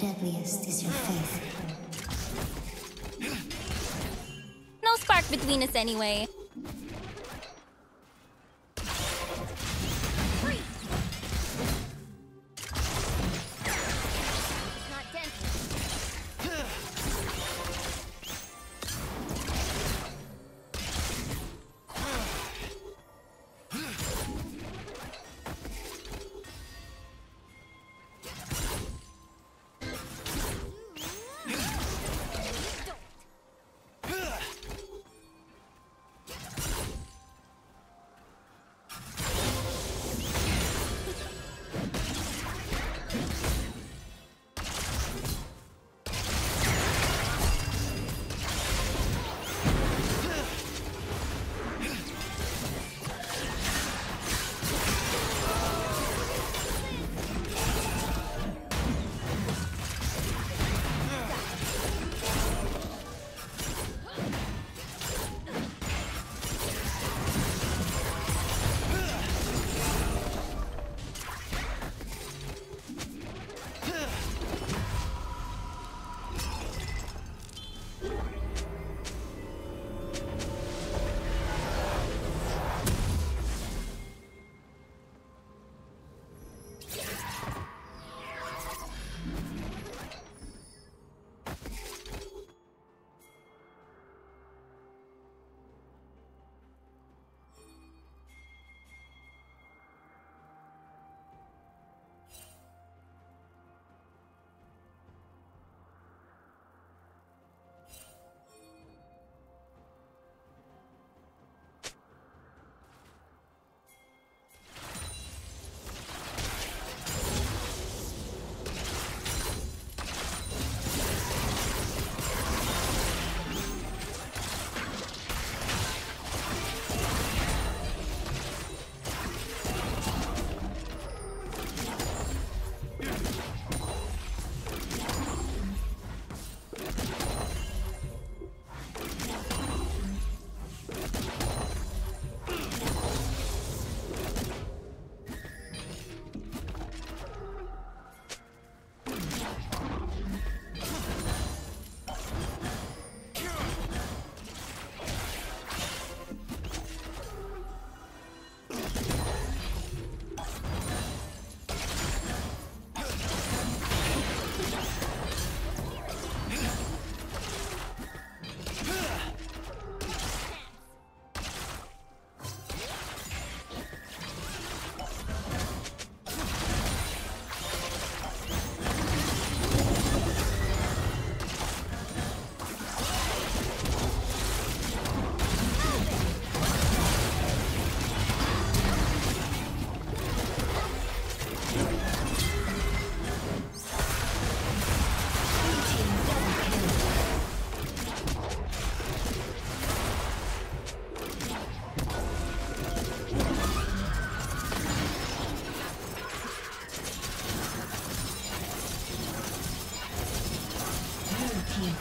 deadliest is your faith. No spark between us anyway.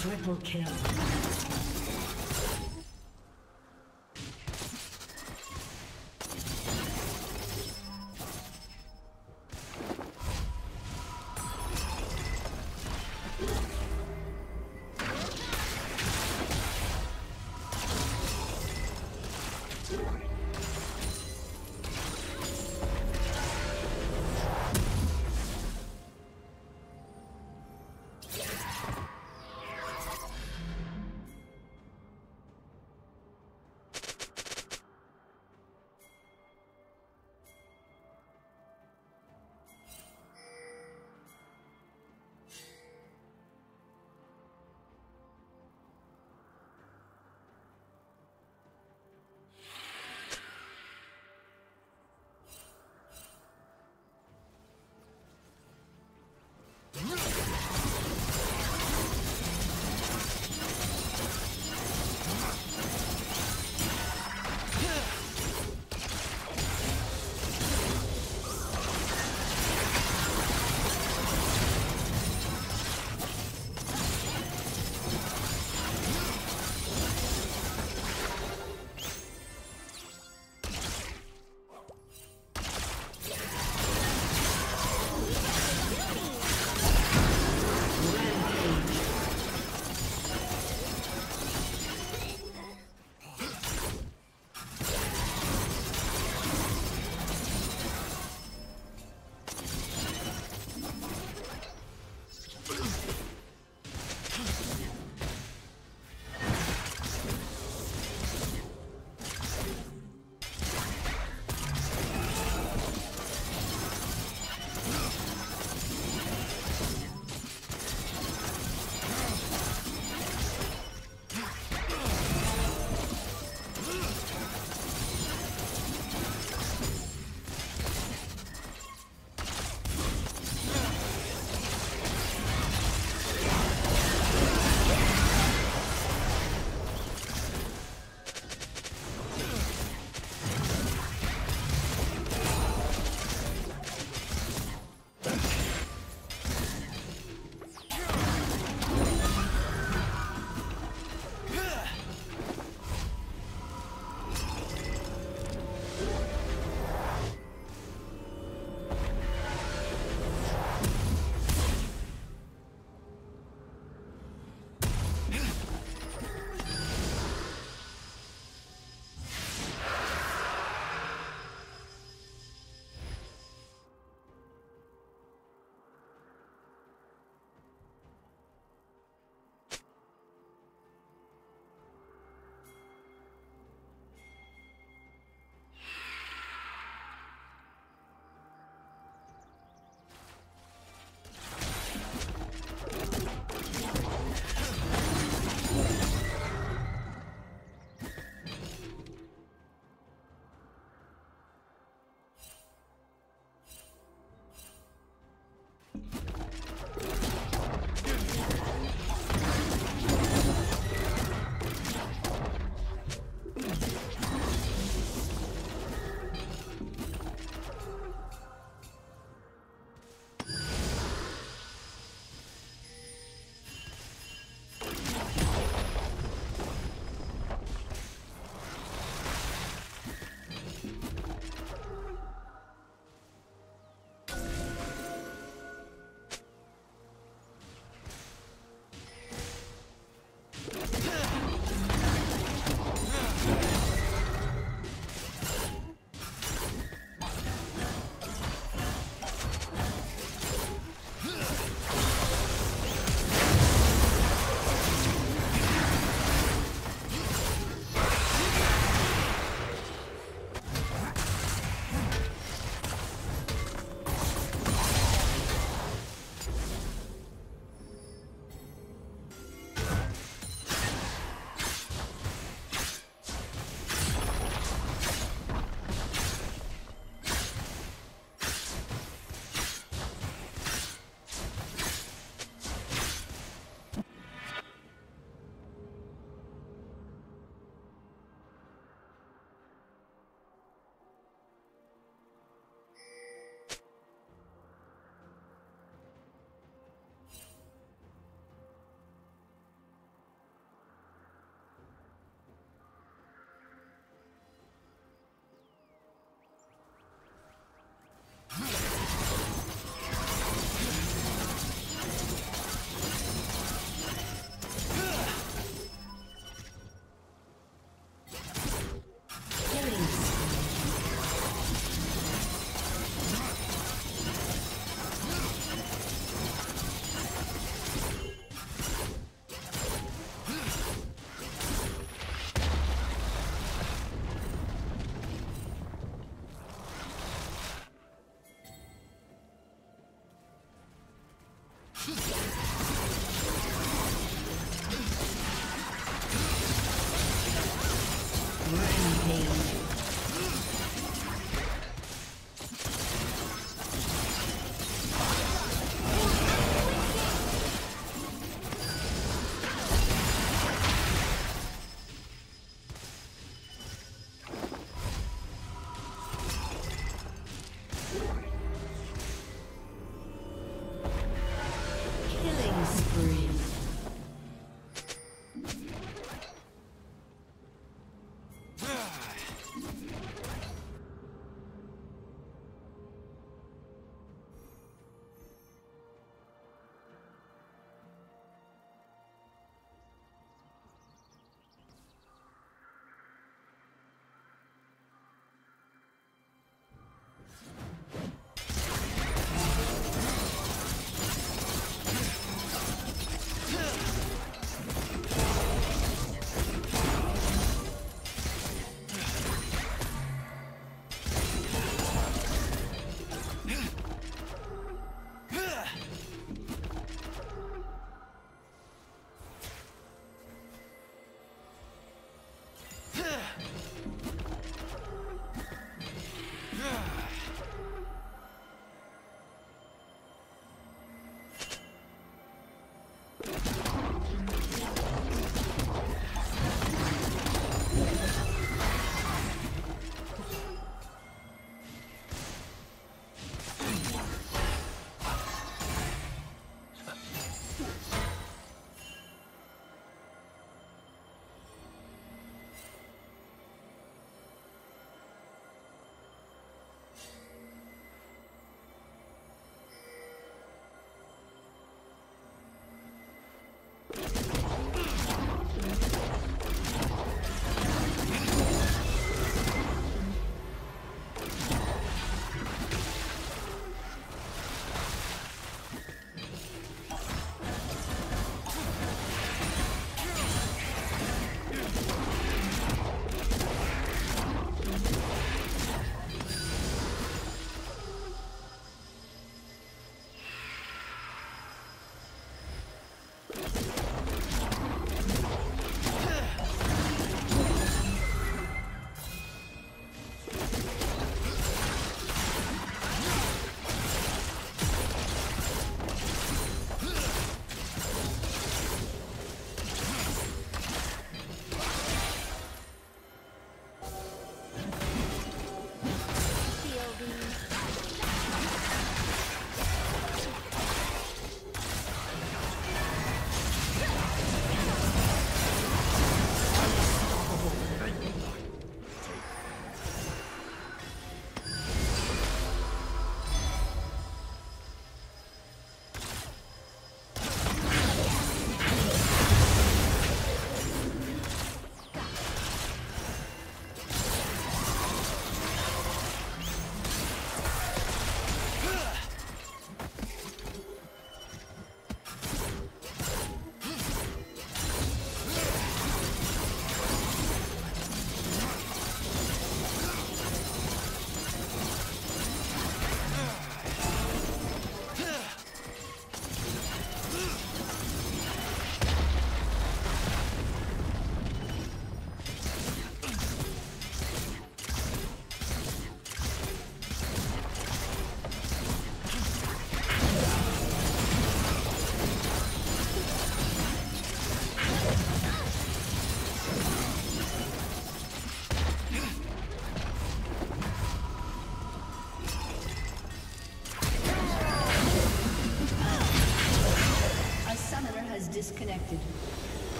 Triple kill.